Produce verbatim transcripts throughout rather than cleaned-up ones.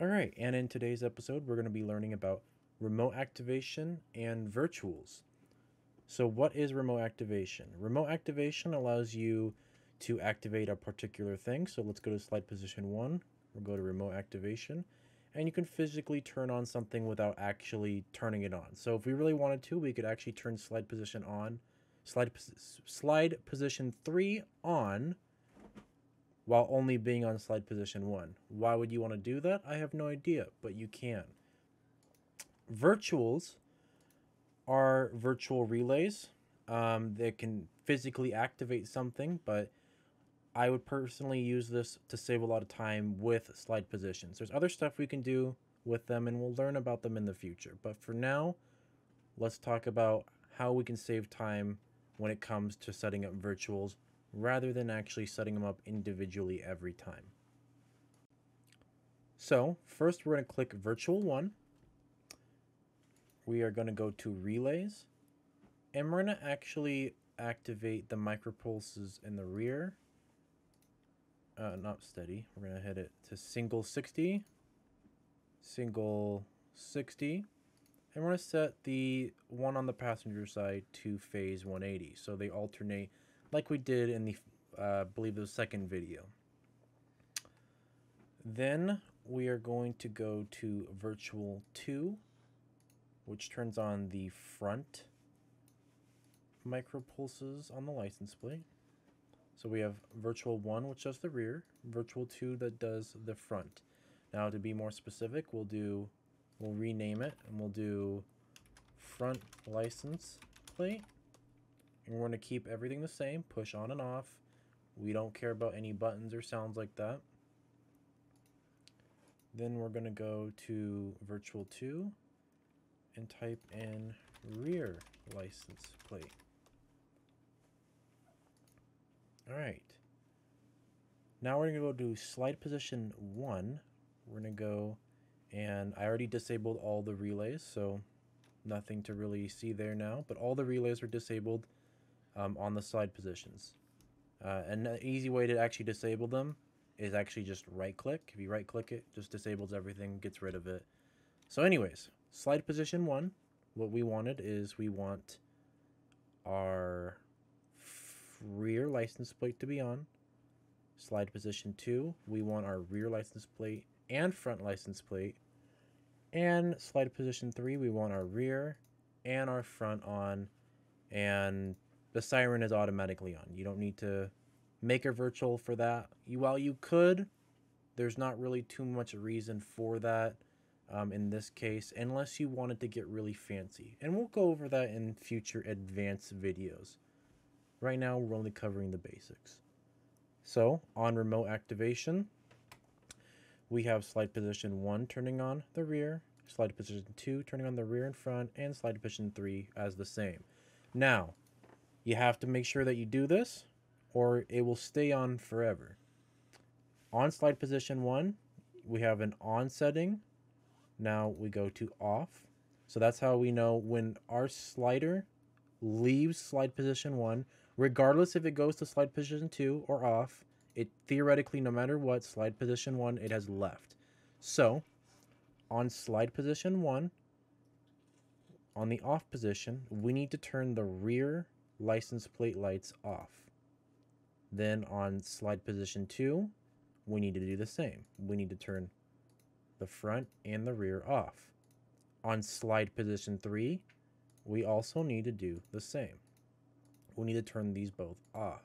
All right, and in today's episode, we're going to be learning about remote activation and virtuals. So what is remote activation? Remote activation allows you to activate a particular thing. So let's go to slide position one. We'll go to remote activation. And you can physically turn on something without actually turning it on. So if we really wanted to, we could actually turn slide position on, slide, slide position three on, while only being on slide position one. Why would you want to do that? I have no idea, but you can. Virtuals are virtual relays. Um, they can physically activate something, but I would personally use this to save a lot of time with slide positions. There's other stuff we can do with them, and we'll learn about them in the future. But for now, let's talk about how we can save time when it comes to setting up virtuals, rather than actually setting them up individually every time. So first we're going to click virtual one. We are going to go to relays, and we're going to actually activate the micropulses in the rear. Uh, not steady. We're going to hit it to single sixty, single sixty. And we're going to set the one on the passenger side to phase one eighty. So they alternate like we did in the, uh, I believe, the second video. Then we are going to go to virtual two, which turns on the front micropulses on the license plate. So we have virtual one, which does the rear, virtual two that does the front. Now to be more specific, we'll do, we'll rename it, and we'll do front license plate. And we're going to keep everything the same, push on and off. We don't care about any buttons or sounds like that. Then we're going to go to virtual two and type in rear license plate. All right. Now we're going to go to slide position one. We're going to go, and I already disabled all the relays, so nothing to really see there now, but all the relays are disabled. Um, on the slide positions. Uh, and an easy way to actually disable them is actually just right click. If you right click it, just disables everything, gets rid of it. So anyways, slide position one, what we wanted is we want our rear license plate to be on. Slide position two, we want our rear license plate and front license plate. And slide position three, we want our rear and our front on, and the siren is automatically on. You don't need to make a virtual for that. You, while you could, there's not really too much reason for that um, in this case, unless you wanted to get really fancy. And we'll go over that in future advanced videos. Right now, we're only covering the basics. So on remote activation, we have slide position one turning on the rear, slide position two turning on the rear and front, and slide position three as the same. Now, you have to make sure that you do this, or it will stay on forever. On slide position one, we have an on setting. Now we go to off. So that's how we know when our slider leaves slide position one, regardless if it goes to slide position two or off, it theoretically, no matter what, slide position one, it has left. So on slide position one, on the off position, we need to turn the rear license plate lights off. Then on slide position two, we need to do the same. We need to turn the front and the rear off. On slide position three, we also need to do the same. We need to turn these both off.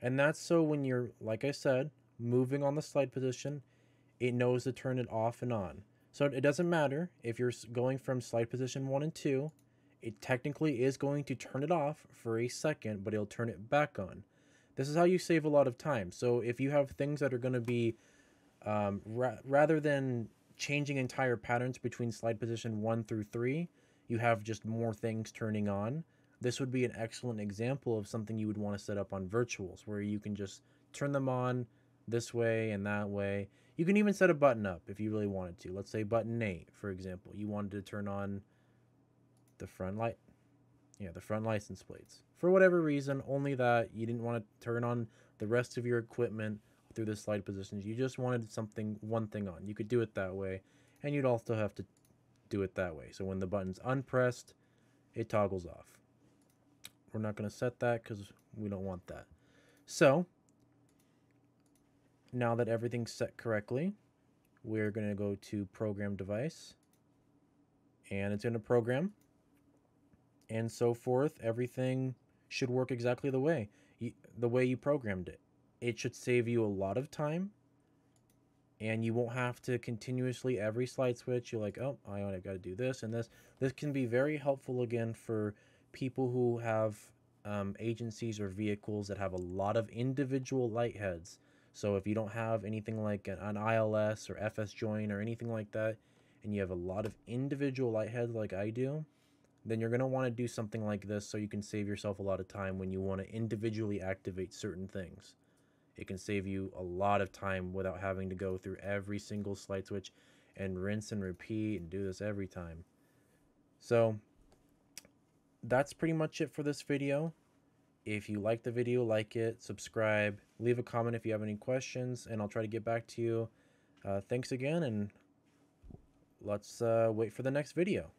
And that's so when you're, like I said, moving on the slide position, it knows to turn it off and on. So it doesn't matter if you're going from slide position one and two, it technically is going to turn it off for a second, but it'll turn it back on. This is how you save a lot of time. So if you have things that are going to be, um, ra rather than changing entire patterns between slide position one through three, you have just more things turning on. This would be an excellent example of something you would want to set up on virtuals, where you can just turn them on this way and that way. You can even set a button up if you really wanted to. Let's say button eight, for example. You wanted to turn on the front light, yeah, the front license plates. For whatever reason, only that, you didn't want to turn on the rest of your equipment, through the slide positions. You just wanted something, one thing on. You could do it that way, and you'd also have to do it that way. So when the button's unpressed, it toggles off. We're not going to set that because we don't want that. So now that everything's set correctly, we're going to go to Program Device, and it's going to program, and so forth. Everything should work exactly the way you, the way you programmed it. It should save you a lot of time, and you won't have to continuously every slide switch. You're like, oh, I got to do this and this. This can be very helpful again for people who have um, agencies or vehicles that have a lot of individual light heads. So if you don't have anything like an I L S or F S join or anything like that, and you have a lot of individual light heads like I do, then you're going to want to do something like this so you can save yourself a lot of time when you want to individually activate certain things. It can save you a lot of time without having to go through every single slide switch and rinse and repeat and do this every time. So that's pretty much it for this video. If you like the video, like it, subscribe, leave a comment if you have any questions, and I'll try to get back to you. Uh, thanks again, and let's uh, wait for the next video.